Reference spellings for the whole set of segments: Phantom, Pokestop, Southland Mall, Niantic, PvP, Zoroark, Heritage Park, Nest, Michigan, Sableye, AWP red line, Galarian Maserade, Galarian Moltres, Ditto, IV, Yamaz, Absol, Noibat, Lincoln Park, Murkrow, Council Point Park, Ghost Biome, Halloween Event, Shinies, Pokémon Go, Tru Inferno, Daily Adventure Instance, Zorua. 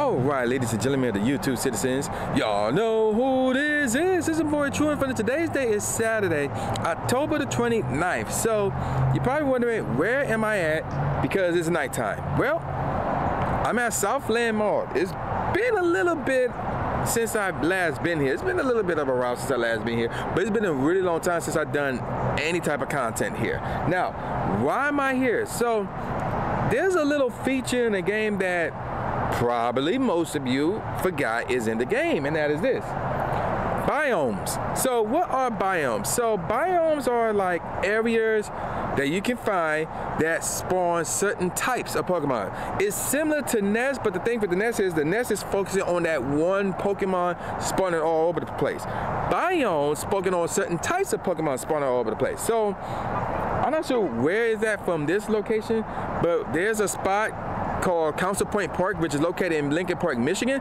Alright, ladies and gentlemen of the YouTube citizens, y'all know who this is. This is your boy Tru Inferno. Today's day is Saturday, October the 29th. So, you're probably wondering, where am I at? Because it's nighttime. Well, I'm at Southland Mall. It's been a little bit since I've last been here. It's been a little bit of a while since I last been here, but it's been a really long time since I've done any type of content here. Now, why am I here? So, there's a little feature in the game that probably most of you forgot is in the game, and that is this: biomes. So what are biomes? So biomes are like areas that you can find that spawn certain types of Pokemon. It's similar to nests, but the thing with the nest is focusing on that one Pokemon spawning all over the place. Biomes focusing on certain types of Pokemon spawning all over the place. So I'm not sure where is that from this location, but there's a spot called Council Point Park, which is located in Lincoln Park, Michigan.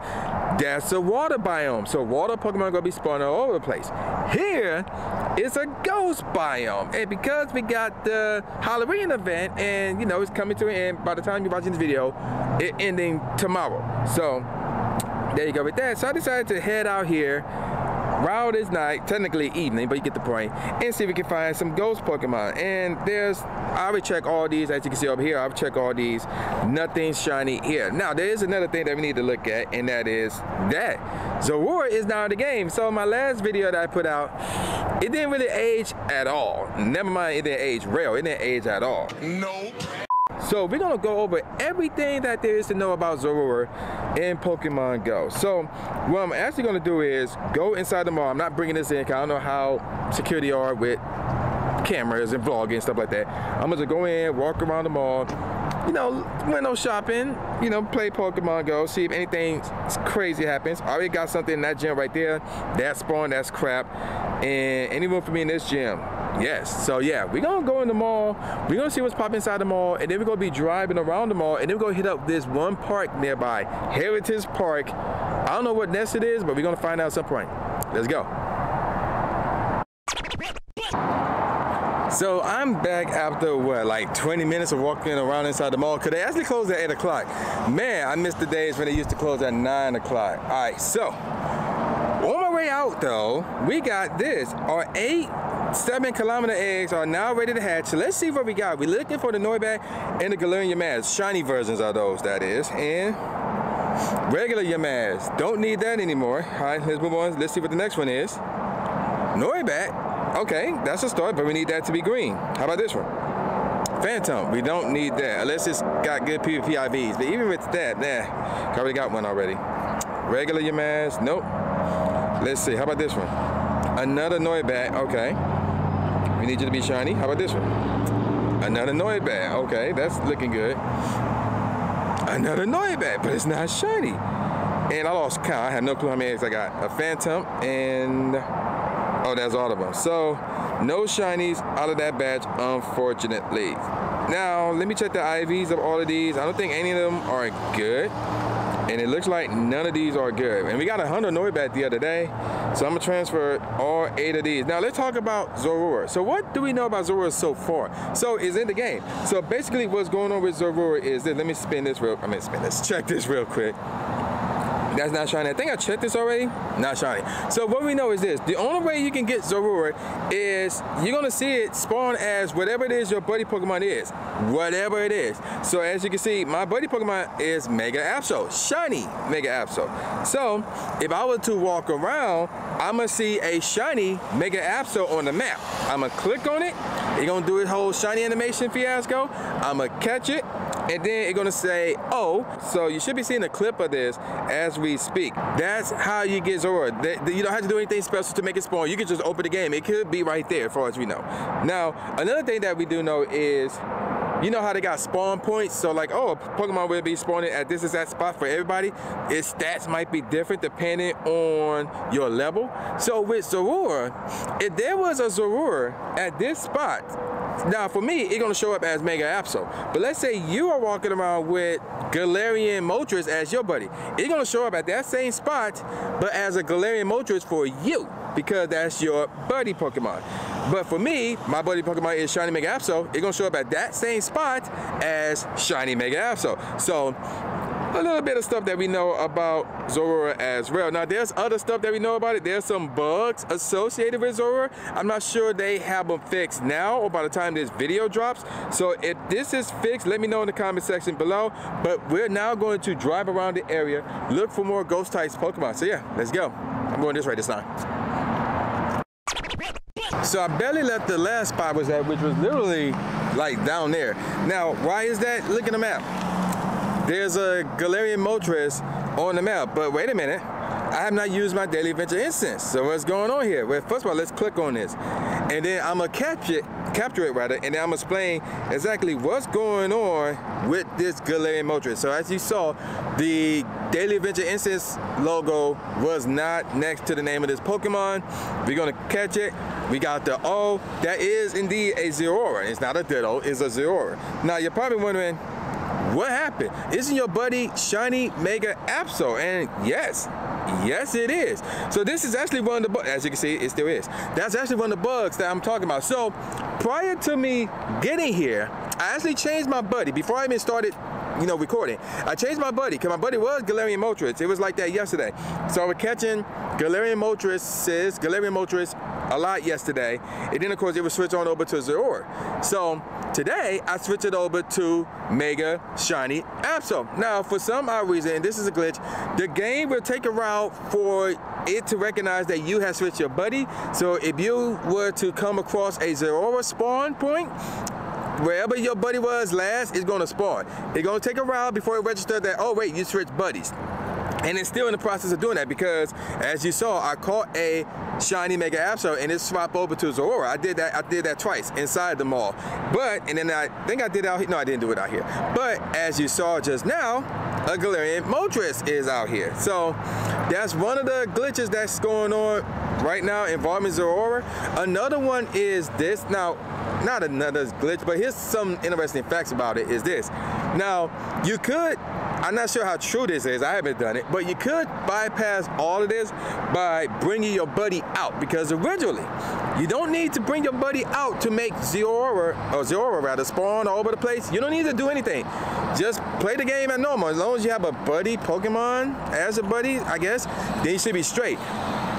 That's a water biome, so water Pokemon are gonna be spawning all over the place. Here is a ghost biome, and because we got the Halloween event, and you know it's coming to an end by the time you're watching this video, it's ending tomorrow. So there you go with that. So I decided to head out here while it's night, technically evening, but you get the point, and see if we can find some ghost Pokemon. And there's, I would check all these, as you can see over here, I would check all these. Nothing shiny here. Now, there is another thing that we need to look at, and that is that Zorua is now in the game. So my last video that I put out, it didn't really age at all. Never mind, it didn't age real. It didn't age at all. Nope. So we're gonna go over everything that there is to know about Zorua in Pokemon Go. So what I'm actually gonna do is go inside the mall. I'm not bringing this in because I don't know how security are with cameras and vlogging and stuff like that. I'm gonna go in, walk around the mall, you know, window shopping, you know, play Pokemon Go, see if anything crazy happens. I already got something in that gym right there. That spawn, that's crap. And any room for me in this gym? Yes. So yeah, we're gonna go in the mall, we're gonna see what's popping inside the mall, and then we're gonna be driving around the mall, and then we're gonna hit up this one park nearby, Heritage Park. I don't know what nest it is, but we're gonna find out at some point. Let's go. So I'm back after what, like 20 minutes of walking around inside the mall, because they actually closed at 8 o'clock. Man, I missed the days when they used to close at 9 o'clock. All right, so on my way out though, we got this. Our 7 kilometer eggs are now ready to hatch. So let's see what we got. We're looking for the Noibat and the Galarian Maserade. Shiny versions are those, that is. And regular Yamaz. Don't need that anymore. All right, let's move on. Let's see what the next one is. Noibat. Okay, that's a start, but we need that to be green. How about this one? Phantom. We don't need that, unless it's got good PvPIVs. But even with that, nah, I already got one already. Regular Yamaz. Nope. Let's see. How about this one? Another Noibat. Okay. We need you to be shiny. How about this one? Another Noibat. Okay, that's looking good. Another Noibat, but it's not shiny. And I lost count. I have no clue how many eggs I got. A Phantom and... oh, that's all of them. So, no shinies out of that batch, unfortunately. Now, let me check the IVs of all of these. I don't think any of them are good. And it looks like none of these are good. And we got 100 Noibat the other day, so I'm gonna transfer all 8 of these. Now let's talk about Zorua. So what do we know about Zorua so far? So it's in the game. So basically what's going on with Zorua is that, let me spin this real, let's check this real quick. That's not shiny. I think I checked this already. Not shiny. So what we know is this. The only way you can get Zorua is you're going to see it spawn as whatever it is your buddy Pokemon is. Whatever it is. So as you can see, my buddy Pokemon is Mega Absol. Shiny Mega Absol. So if I were to walk around, I'm going to see a shiny Mega Absol on the map. I'm going to click on it. It's going to do its whole shiny animation fiasco. I'm going to catch it. And then it's gonna say, oh, so you should be seeing a clip of this as we speak. That's how you get Zorua. You don't have to do anything special to make it spawn. You can just open the game. It could be right there, as far as we know. Now, another thing that we do know is, you know how they got spawn points? So like, oh, Pokemon will be spawning at this is that spot for everybody. Its stats might be different depending on your level. So with Zorua, if there was a Zorua at this spot, now for me, it's gonna show up as Mega Absol. But let's say you are walking around with Galarian Moltres as your buddy. It's gonna show up at that same spot, but as a Galarian Moltres for you, because that's your buddy Pokemon. But for me, my buddy Pokemon is Shiny Mega Absol. It's gonna show up at that same spot as Shiny Mega Absol. So a little bit of stuff that we know about Zorua as well. Now, there's other stuff that we know about it. There's some bugs associated with Zorua. I'm not sure they have them fixed now or by the time this video drops. So if this is fixed, let me know in the comment section below. But we're now going to drive around the area, look for more ghost types Pokemon. So yeah, let's go. I'm going this way this time. So I barely left the last spot was at, which was literally like down there. Now, why is that? Look at the map. There's a Galarian Moltres on the map, but wait a minute. I have not used my Daily Adventure Instance. So what's going on here? Well, first of all, let's click on this. And then I'm gonna capture it rather, and then I'm gonna explain exactly what's going on with this Galarian Moltres. So as you saw, the Daily Adventure Instance logo was not next to the name of this Pokemon. We're gonna catch it. We got the O. That is indeed a Zorua. It's not a Ditto, it's a Zorua. Now you're probably wondering, what happened? Isn't your buddy Shiny Mega Absol? And yes, yes it is. So this is actually one of the bugs, as you can see, it still is. That's actually one of the bugs that I'm talking about. So prior to me getting here, I actually changed my buddy. Before I even started, you know, recording, I changed my buddy, because my buddy was Galarian Moltres. It was like that yesterday. So we're catching Galarian Moltres a lot yesterday. And then of course it was switched on over to Zoroark. So today I switched it over to Mega Shiny Absol. Now for some odd reason, and this is a glitch, the game will take a route for it to recognize that you have switched your buddy. So if you were to come across a Zoroark spawn point, wherever your buddy was last, it's gonna spawn. It's gonna take a round before it registers that, oh wait, you switched buddies. And it's still in the process of doing that, because as you saw, I caught a Shiny Mega Absol and it swapped over to Zorua. I did that twice inside the mall. But, and then I think I did out here, no I didn't do it out here. But as you saw just now, a Galarian Moltres is out here. So that's one of the glitches that's going on right now involving Zorua. Another one is this. Now, not another glitch, but here's some interesting facts about it is this. Now, you could, I'm not sure how true this is, I haven't done it, but you could bypass all of this by bringing your buddy out, because originally, you don't need to bring your buddy out to make Zorua spawn all over the place. You don't need to do anything. Just play the game at normal. As long as you have a buddy Pokemon as a buddy, I guess, then you should be straight.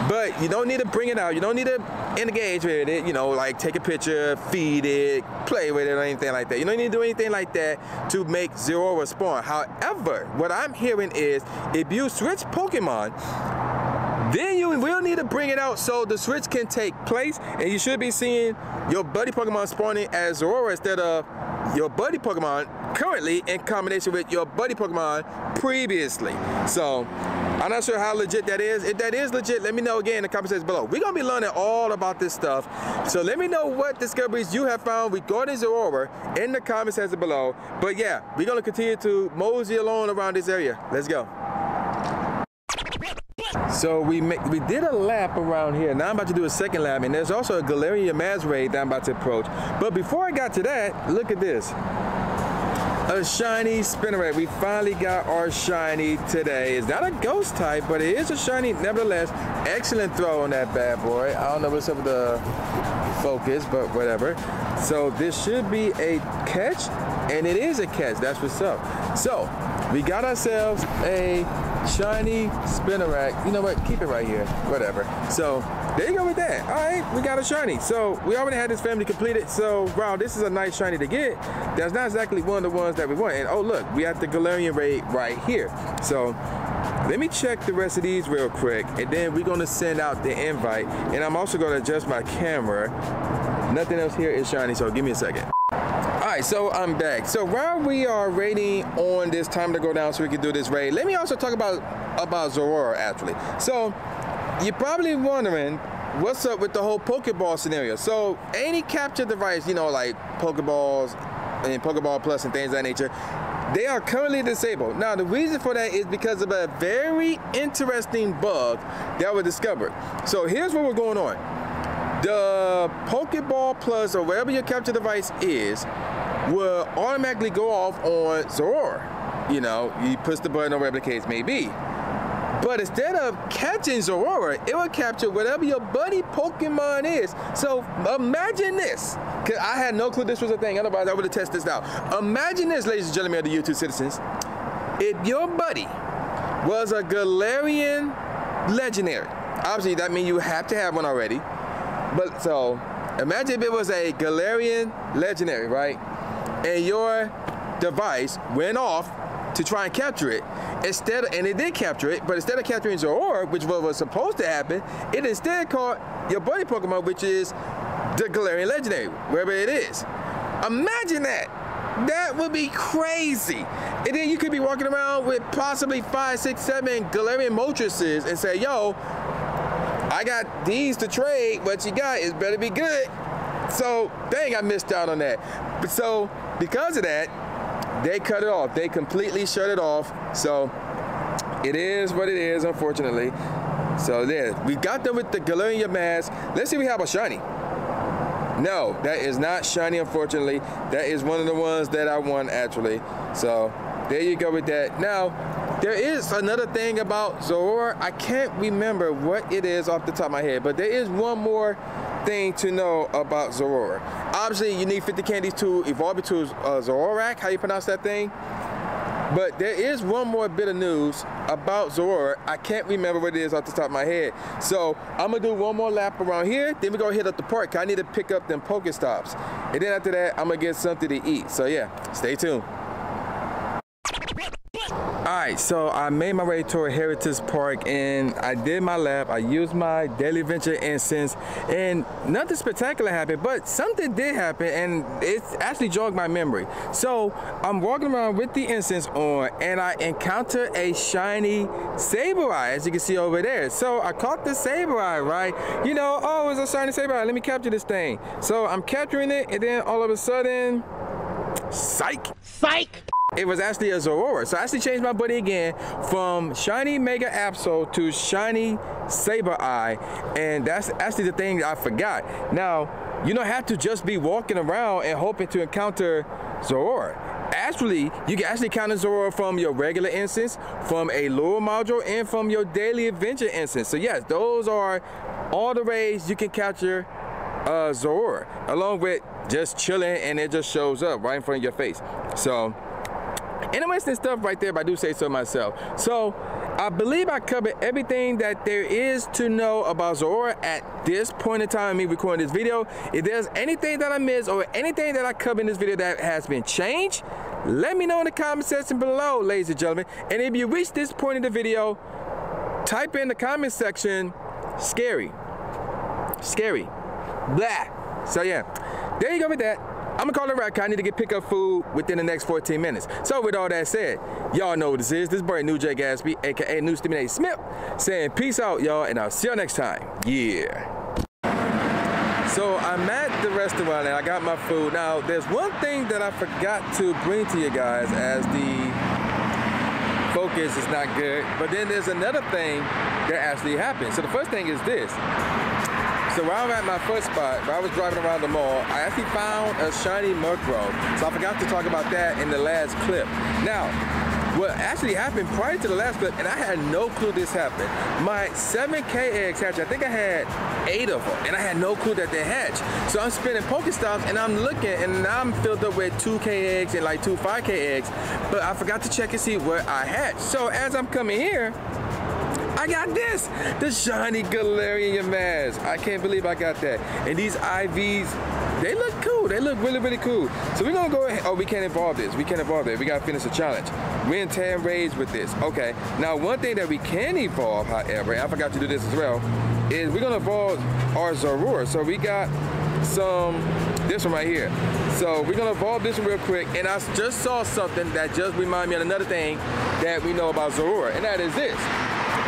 But you don't need to bring it out. You don't need to engage with it, you know, like take a picture, feed it, play with it or anything like that. You don't need to do anything like that to make Zorua spawn. However, what I'm hearing is if you switch Pokemon, then you will need to bring it out so the switch can take place, and you should be seeing your buddy Pokemon spawning as Zorua instead of your buddy Pokemon currently in combination with your buddy Pokemon previously. So I'm not sure how legit that is. If that is legit, let me know again in the comment section below. We're gonna be learning all about this stuff. So let me know what discoveries you have found regarding Zorua in the comment section below. But yeah, we're gonna continue to mosey along around this area. Let's go. So we did a lap around here. Now I'm about to do a second lap, and there's also a Galarian Maserade that I'm about to approach. But before I got to that, look at this. A Shiny Spinneret. We finally got our Shiny today. It's not a Ghost type, but it is a Shiny nevertheless. Excellent throw on that bad boy. I don't know what's up with the focus, but whatever. So this should be a catch, and it is a catch. That's what's up. So we got ourselves a Shiny Spinnerack. You know what? Keep it right here. Whatever. So there you go with that. All right, we got a Shiny. So we already had this family completed. So wow, this is a nice Shiny to get. That's not exactly one of the ones that we want. And oh look, we have the Galarian raid right here. So let me check the rest of these real quick, and then we're gonna send out the invite. And I'm also gonna adjust my camera. Nothing else here is Shiny, so give me a second. Alright, so I'm back. So while we are waiting on this time to go down so we can do this raid, let me also talk about Zorua actually. So you're probably wondering what's up with the whole Pokeball scenario. So any capture device, you know, like Pokeballs and Pokeball Plus and things of that nature, they are currently disabled. Now the reason for that is because of a very interesting bug that was discovered. So here's what was going on. The Pokeball Plus or wherever your capture device is will automatically go off on Zorua. You know, you push the button or whatever the case may be. But instead of catching Zorua, it will capture whatever your buddy Pokemon is. So imagine this, because I had no clue this was a thing, otherwise I would have tested this out. Imagine this, ladies and gentlemen of the YouTube citizens. if your buddy was a Galarian legendary, obviously that means you have to have one already, but so imagine if it was a Galarian legendary, right, and your device went off to try and capture it, instead of, and it did capture it, but instead of capturing Zoroark, which was supposed to happen, it instead caught your buddy Pokemon, which is the Galarian legendary, wherever it is. Imagine that. That would be crazy. And then you could be walking around with possibly 5, 6, 7 Galarian Moltres and say, yo, I got these to trade, what you got is better be good. So dang, I missed out on that. But so because of that, they cut it off. They completely shut it off. So it is what it is, unfortunately. So there, we got them with the Galarian Yamaz. Let's see if we have a shiny. No, that is not shiny, unfortunately. That is one of the ones that I won, actually. So there you go with that. Now, there is another thing about Zorua. I can't remember what it is off the top of my head, but there is one more thing to know about Zorua. Obviously, you need 50 candies to evolve into Zoroark, how you pronounce that thing? But there is one more bit of news about Zorua. I can't remember what it is off the top of my head. So I'm gonna do one more lap around here, then we're gonna hit up the park. I need to pick up them Pokestops. And then after that, I'm gonna get something to eat. So yeah, stay tuned. All right, so I made my way toward Heritage Park and I did my lap. I used my Daily Adventure Instance and nothing spectacular happened, but something did happen and it actually jogged my memory. So I'm walking around with the instance on and I encounter a shiny Sableye, as you can see over there. So I caught the Sableye, right? You know, oh, it's a shiny Sableye, let me capture this thing. So I'm capturing it and then all of a sudden, psych. Psych. It was actually a Zorua. So I actually changed my buddy again from Shiny Mega Absol to Shiny Sableye. And that's actually the thing I forgot. Now, you don't have to just be walking around and hoping to encounter Zorua. Actually, you can actually encounter Zorua from your regular instance, from a lure module, and from your Daily Adventure instance. So yes, those are all the ways you can capture Zorua, along with just chilling and it just shows up right in front of your face. So interesting stuff right there, if I do say so myself. So I believe I covered everything that there is to know about Zorua at this point in time, me recording this video. If there's anything that I missed or anything that I covered in this video that has been changed, let me know in the comment section below, ladies and gentlemen. And if you reach this point in the video, type in the comment section, scary. Scary. Blah. So yeah, there you go with that. I'm gonna call it right, 'cause I need to get pick up food within the next 14 minutes. So with all that said, y'all know what this is. This is brand new Jay Gatsby, aka New Stimulate Smith, saying peace out, y'all, and I'll see y'all next time. Yeah. So I'm at the restaurant and I got my food. Now, there's one thing that I forgot to bring to you guys as the focus is not good, but then there's another thing that actually happened. So the first thing is this. So while I was at my first spot, while I was driving around the mall, I actually found a shiny Murkrow. So I forgot to talk about that in the last clip. Now, what actually happened prior to the last clip, and I had no clue this happened. My 7K eggs hatched, I think I had 8 of them, and I had no clue that they hatched. So I'm spinning Pokestops and I'm looking, and now I'm filled up with 2K eggs and like 2 5K eggs, but I forgot to check and see what I hatched. So as I'm coming here, I got this, the shiny Galarian Maserade. I can't believe I got that. And these IVs, they look cool. They look really, really cool. So we're gonna go ahead, oh, we can't evolve this. We can't evolve that. We gotta finish the challenge. We're in 10 raids with this. Okay, now one thing that we can evolve, however, and I forgot to do this as well, is we're gonna evolve our Zorua. So we got some, this one right here. So we're gonna evolve this one real quick. And I just saw something that just reminded me of another thing that we know about Zorua, and that is this.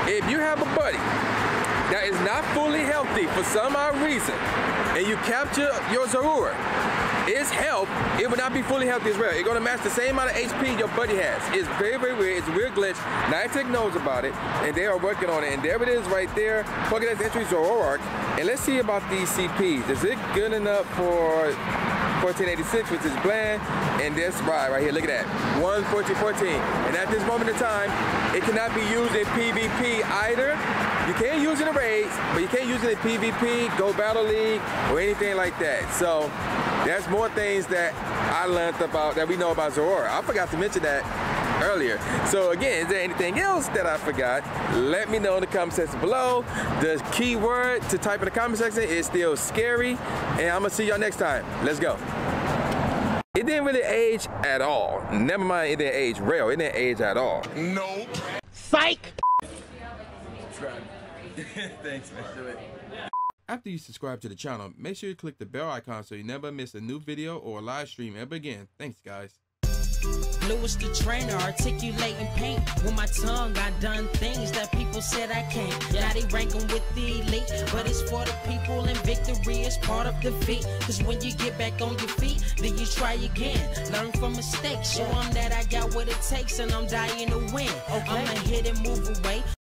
If you have a buddy that is not fully healthy for some odd reason, and you capture your Zorua, its health, it will not be fully healthy as well. It's gonna match the same amount of HP your buddy has. It's very, very weird. It's a weird glitch. Niantic knows about it, and they are working on it. And there it is right there. Pokédex entry Zoroark. And let's see about these CPs. Is it good enough for 1486, which is bland, and this ride right here, look at that, 11414. And at this moment in time, it cannot be used in PvP either. You can use it in raids, but you can't use it in PvP, Go Battle League, or anything like that. So there's more things that I learned about, that we know about Zorua. I forgot to mention that earlier. So again, is there anything else that I forgot? Let me know in the comment section below. The keyword to type in the comment section is still scary, and I'm gonna see y'all next time. Let's go. It didn't really age at all. Never mind, it didn't age real. It didn't age at all. Nope. Psych! Thanks, man. Do it. After you subscribe to the channel, make sure you click the bell icon so you never miss a new video or a live stream ever again. Thanks, guys. Lewis the trainer, articulating paint. With my tongue, I done things that people said I can't. Now they ranking with the elite, but it's for the people, and victory is part of defeat. Cause when you get back on your feet, then you try again. Learn from mistakes, show them that I got what it takes, and I'm dying to win. Okay. I'ma hit and move away.